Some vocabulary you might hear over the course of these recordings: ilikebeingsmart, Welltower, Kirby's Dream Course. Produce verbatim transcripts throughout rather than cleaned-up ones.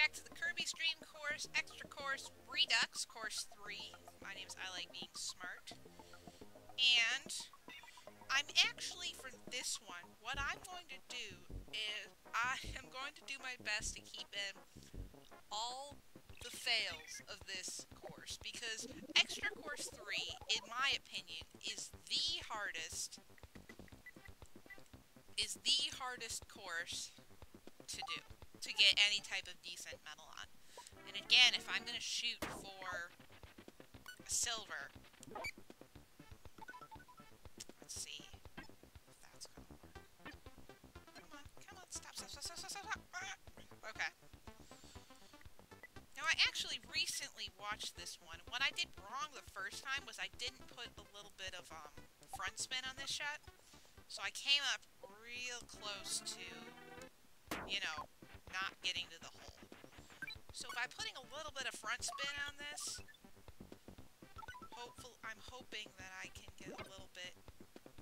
back to the Kirby's Dream Course, Extra Course, Redux, Course three. My name's I Like Being Smart. And I'm actually, for this one, what I'm going to do is I am going to do my best to keep in all the fails of this course, because Extra Course three, in my opinion, is the hardest, is the hardest course to do, to get any type of decent medal on. And again, if I'm going to shoot for silver, let's see if that's going to work. Come on, come on, stop, stop, stop, stop, stop, stop. Okay. Now, I actually recently watched this one. What I did wrong the first time was I didn't put a little bit of um, front spin on this shot. So I came up real close to, you know, not getting to the hole. So by putting a little bit of front spin on this, hopeful, I'm hoping that I can get a little bit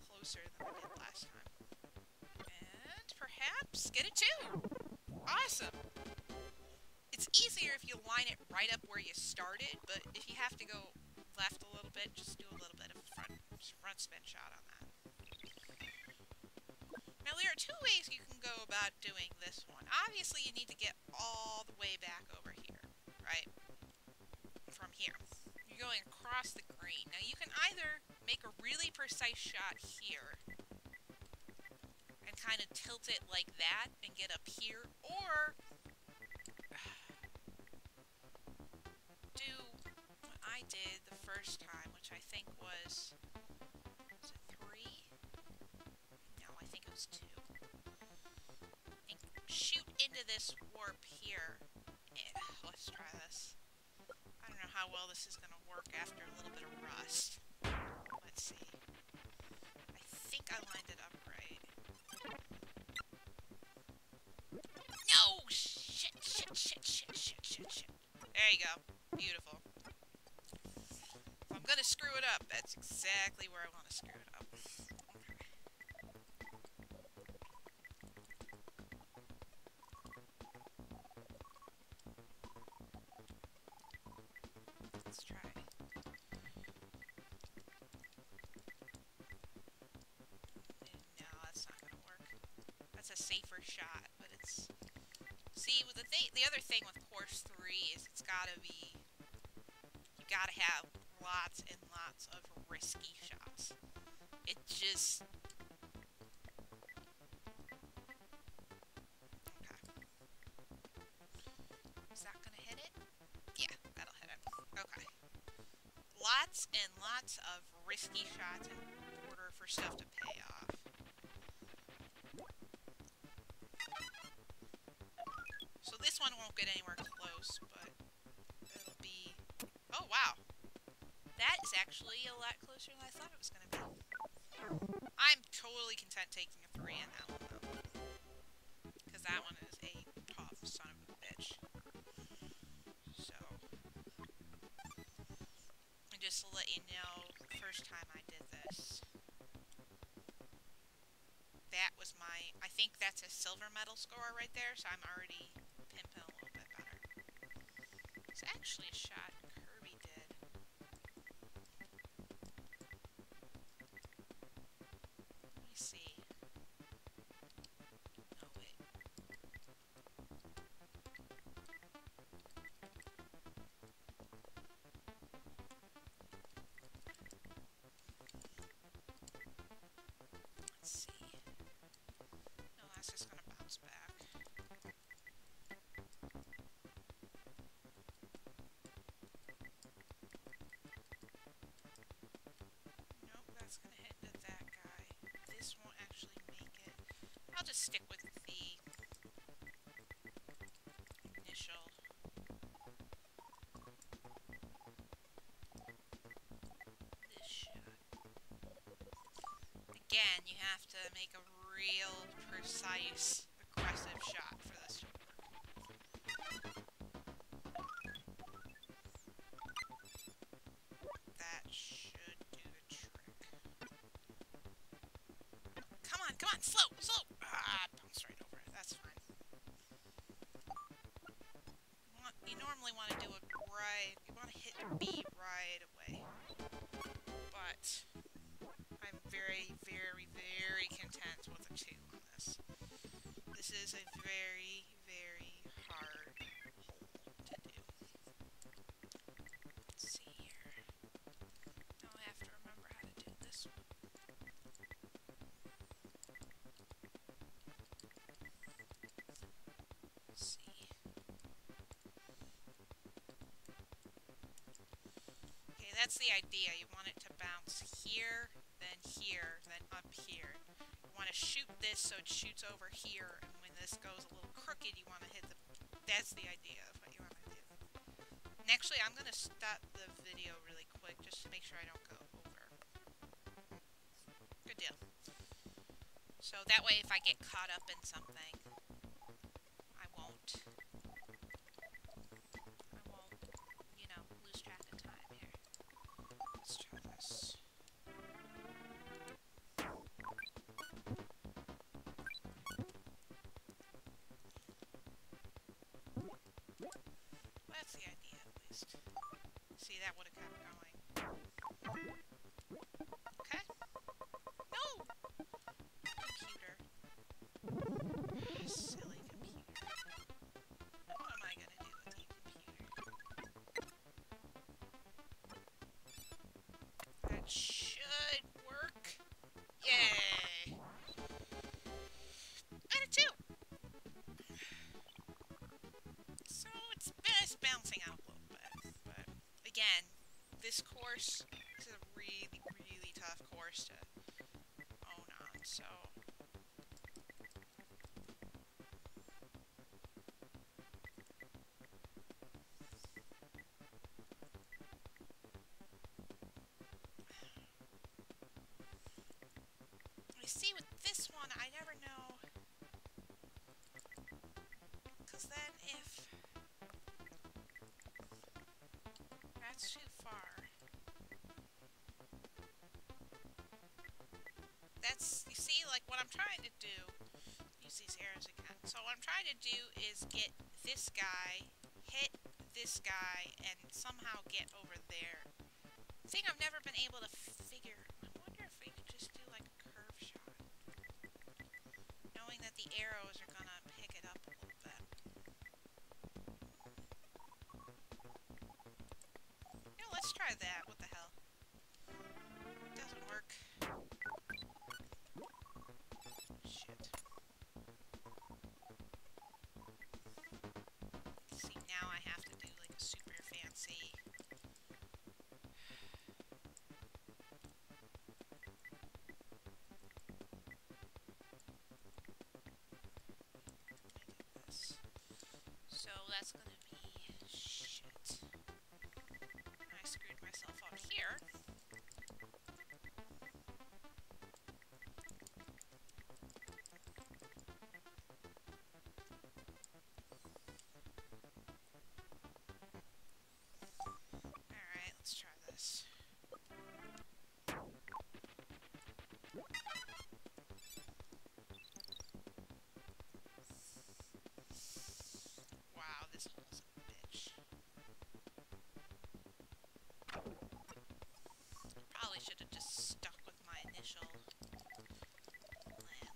closer than I did last time. And perhaps get a two! Awesome! It's easier if you line it right up where you started, but if you have to go left a little bit, just do a little bit of front, front spin shot on that. Now, there are two ways you can go about doing this one. Obviously, you need to get all the way back over here, right? From here. You're going across the green. Now, you can either make a really precise shot here and kind of tilt it like that and get up here, or do what I did the first time, which I think was, was it three? I think it was two. And shoot into this warp here. Yeah, let's try this. I don't know how well this is going to work after a little bit of rust. Let's see. I think I lined it up right. No! Shit, shit, shit, shit, shit, shit, shit. There you go. Beautiful. If I'm going to screw it up, that's exactly where I want to screw it up. Let's try. No, that's not gonna work. That's a safer shot, but it's. See, with the th the other thing with course three is it's gotta be. You gotta have lots and lots of risky shots. It just. Okay. Is that gonna hit it? Yeah, that'll hit it. Okay. Lots and lots of risky shots in order for stuff to pay off. So this one won't get anywhere close, but it'll be... Oh, wow! That is actually a lot closer than I thought it was going to be. I'm totally content taking a three in that one, though. Because that one is a tough son of a bitch. So... Just to let you know, the first time I did this, that was my, I think that's a silver medal score right there, so I'm already pimping a little bit better. It's actually a shot Kirby did. Let me see. Oh, wait. Back. Nope, that's gonna hit that that guy. This won't actually make it. I'll just stick with the initial. This shot. Again, you have to make a real precise aggressive shot for this one. That should do the trick. Come on, come on, slow, slow! Ah, bounced right over it, that's fine. normally want to do it right. You want to hit B right away. But I'm very, very, very content with a two on this. This is a very, very hard hole to do. Let's see here. Now I have to remember how to do this one. Let's see. Okay, that's the idea. You want it to bounce here, then here, then up here. You want to shoot this so it shoots over here, and when this goes a little crooked, you want to hit the... That's the idea of what you want to do. And actually, I'm going to stop the video really quick just to make sure I don't go over. Good deal. So that way, if I get caught up in something, I won't. I won't, you know, lose track of time here. Let's try this. That's the idea, at least. See, that would have kept going. Okay. No! Computer. Silly computer. What am I going to do with the computer? That should work. Yay! And a two! So, it's, it's bouncing out a little bit, but again, this course, this is a really, really tough course to own on, so... You see, with this one, I never know... Because then if... That's too far. That's, you see, like what I'm trying to do, use these arrows again. So what I'm trying to do is get this guy, hit this guy, and somehow get over there. The thing I've never been able to figure, I wonder if we could just do like a curve shot. Knowing that the arrows are gonna pick it up a little bit. Let's try that. What the hell? Doesn't work. Shit. See, now I have to do like a super fancy. This. So that's gonna be shit. Screwed myself up here. Alright, let's try this. Wow, this hole's a bitch. Probably should have just stuck with my initial plan.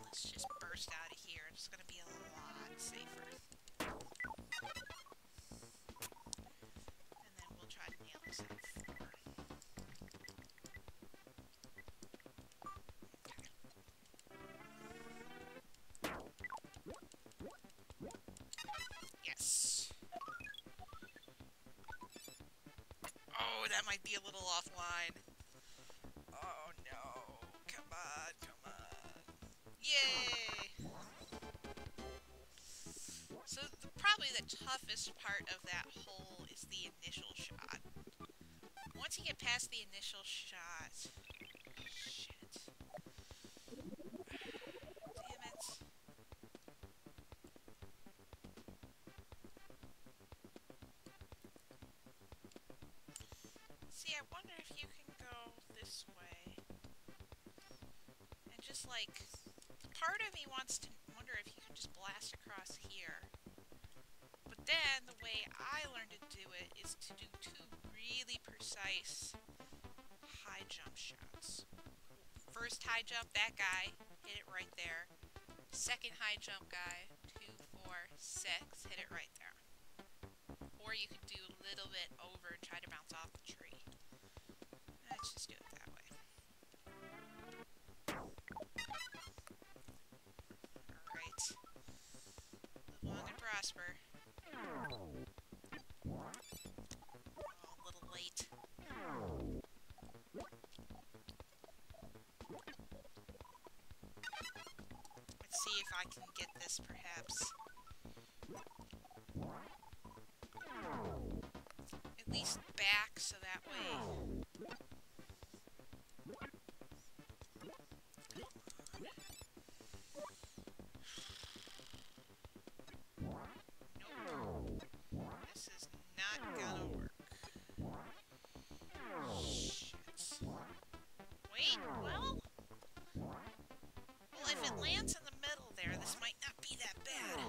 Let's just burst out of here. It's gonna be a lot safer. And then we'll try to nail this at four. Okay. Yes. Oh, that might be a little offline. Oh no, come on, come on. Yay! So the, probably the toughest part of that hole is the initial shot. Once you get past the initial shot... Shit. Damn it. See, I wonder if you can go this way. And just like, part of me wants to wonder if you can just blast across here. But then, the way I learned to do it is to do two really precise high jump shots. First high jump, that guy, hit it right there. Second high jump guy, two, four, six, hit it right there. Or you could do a little bit over and try to bounce off the tree. Let's just do it that way. Alright. Live long and prosper. Oh, a little late. Let's see if I can get this, perhaps. At least back, so that way... Nope. This is not gonna work. Shit. Wait, well... Well, if it lands in the middle there, this might not be that bad.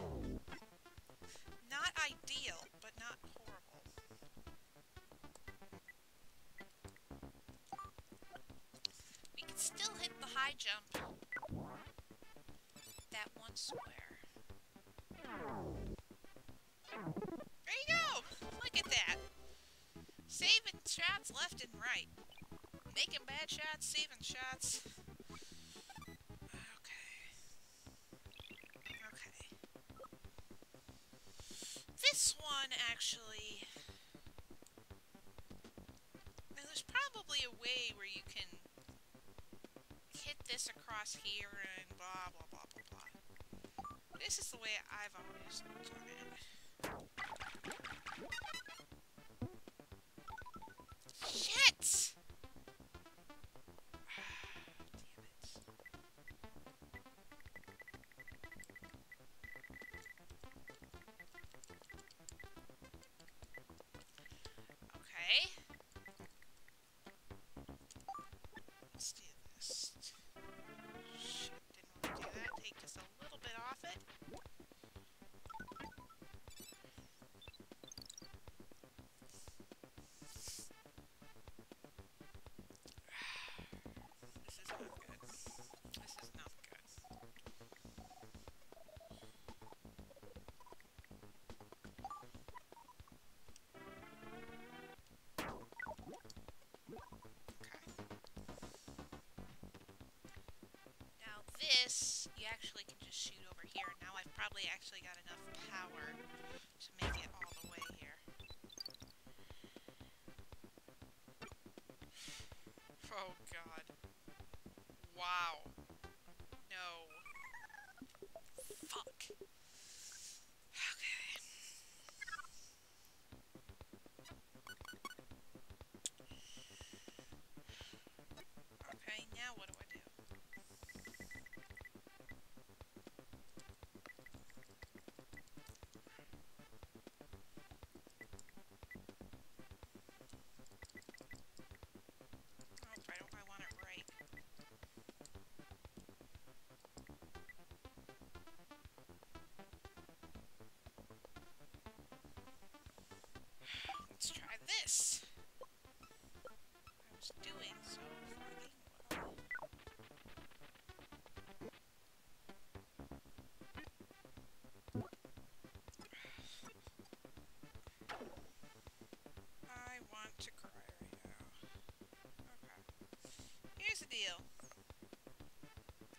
Not ideal, but not horrible. We can still hit the high jump that one square. There you go! Look at that! Saving shots left and right. Making bad shots, saving shots. Okay. Okay. This one, actually... Now, there's probably a way where you can hit this across here and blah, blah, blah, blah, blah. This is the way I've always done it. Shit! Damn it. Okay. Let's do this. Shit, didn't want to do that. Take just a little bit off it. This is not good. This is not this, you actually can just shoot over here. Now I've probably actually got enough power to make it all the way here. Oh god. Wow. No. Fuck. Okay. Okay, now what do I do? Let's try this. I was doing so funny. Well. I want to cry right now. Okay. Here's the deal.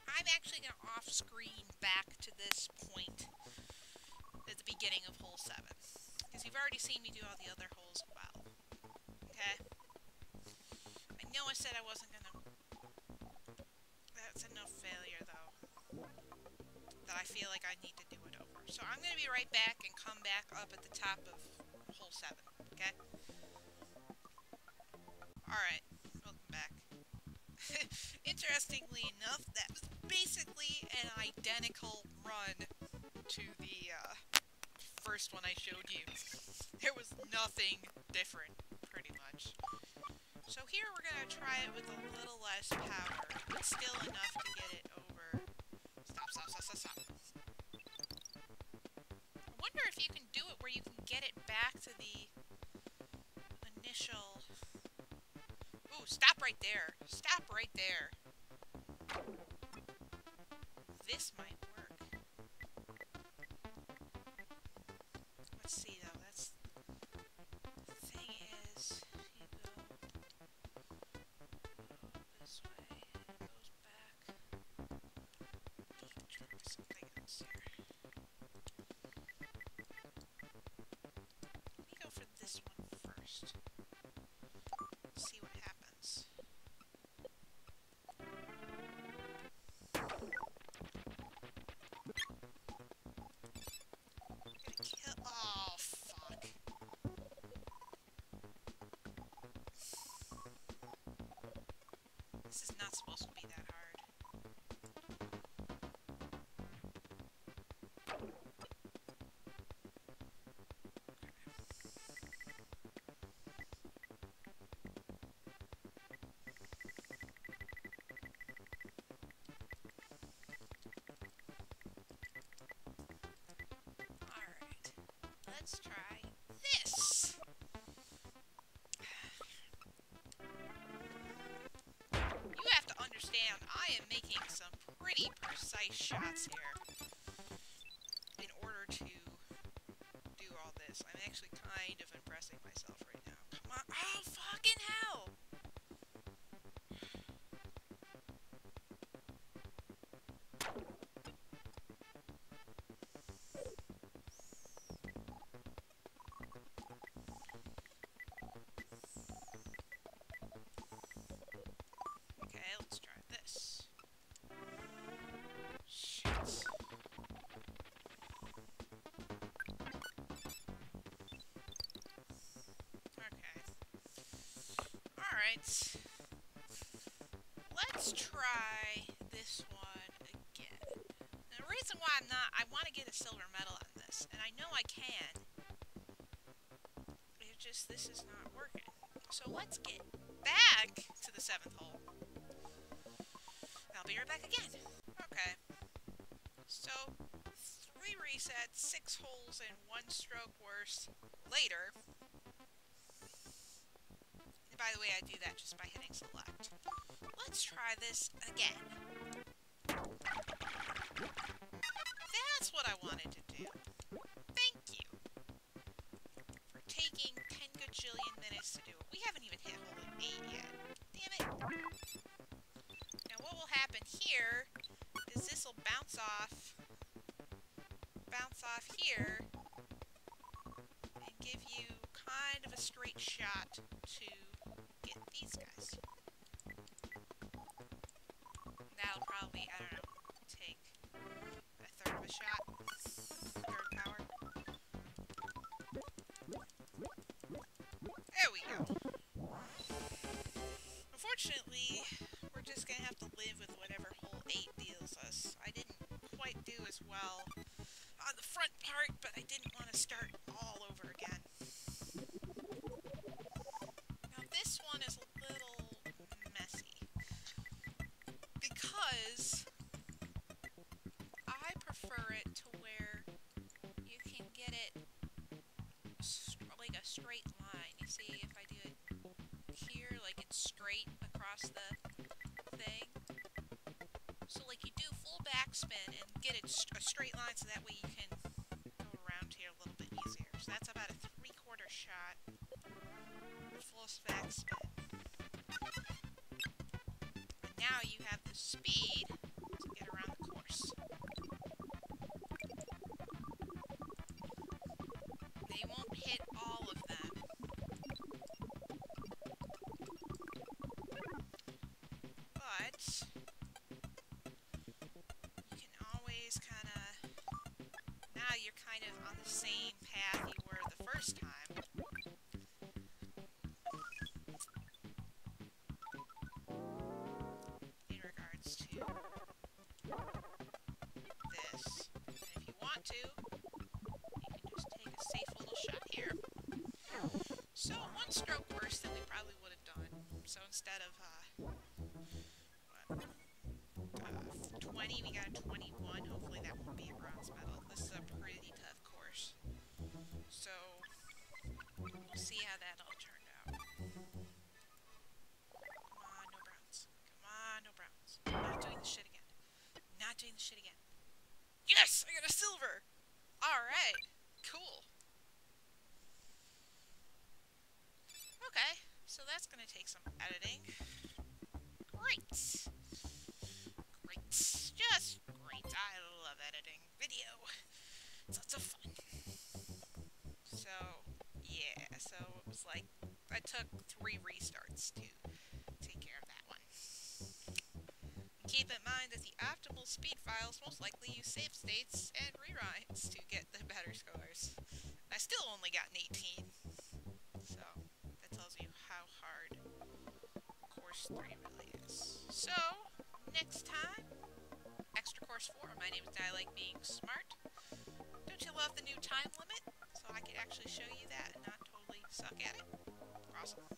I'm actually going to off-screen back to this point at the beginning of hole seven. Because you've already seen me do all the other holes as well. Okay? I know I said I wasn't gonna... That's enough failure, though, that I feel like I need to do it over. So I'm gonna be right back and come back up at the top of hole seven. Okay? Alright. Welcome back. Interestingly enough, that was basically an identical run to the, uh... first one I showed you. There was nothing different, pretty much. So here we're gonna try it with a little less power, but still enough to get it over. Stop, stop, stop, stop, stop. I wonder if you can do it where you can get it back to the initial... Ooh, stop right there! Stop right there! This might work. Let's see though, that's... The thing is... You go... go this way, it goes back... You can try something else here. Let me go for this one first. See what happens. This is not supposed to be that hard. All right, let's try this. I am making some pretty precise shots here in order to do all this. I'm actually kind of impressing myself right now. Come on. Oh, fucking hell! Alright, let's try this one again. Now, the reason why I'm not, I want to get a silver medal on this, and I know I can. It's just, this is not working. So let's get back to the seventh hole. I'll be right back again. Okay. So, three resets, six holes, and one stroke worse later. By the way, I do that just by hitting select. Let's try this again. That's what I wanted to do. Thank you for taking ten gajillion minutes to do it. We haven't even hit hole eight yet. Damn it. Now what will happen here is this will bounce off, bounce off here, and give you kind of a straight shot to get these guys. That'll probably, I don't know, take a third of a shot. Third power. There we go. Unfortunately, we're just gonna have to live with whatever hole eight deals us. I didn't quite do as well on the front part, but I didn't want to start all over again. This one is a little messy, because I prefer it to where you can get it like a straight line. You see, if I do it here, like it's straight across the thing. So like you do full backspin and get it a straight line, so that way you can go around here a little bit easier. So that's about a three-quarter shot. Full backspin. And now you have the speed to get around the course. They won't hit all of them. But you can always kind of... Now you're kind of on the same path you were the first time. So, one stroke worse than we probably would have done. So instead of, uh, what, uh, twenty, we got a twenty-one. Hopefully that won't be a bronze medal. This is a pretty tough course. So So that's going to take some editing. Great! Great. Just great. I love editing video. It's lots of fun. So, yeah. So it was like, I took three restarts to take care of that one. Keep in mind that the optimal speed files most likely use save states and rewrites to get the better scores. I still only got an eighteen. So, that tells you how hard Course three really is. So, next time, Extra Course four. My name is I Like Being Smart. Don't you love the new time limit? So I could actually show you that and not totally suck at it. Awesome.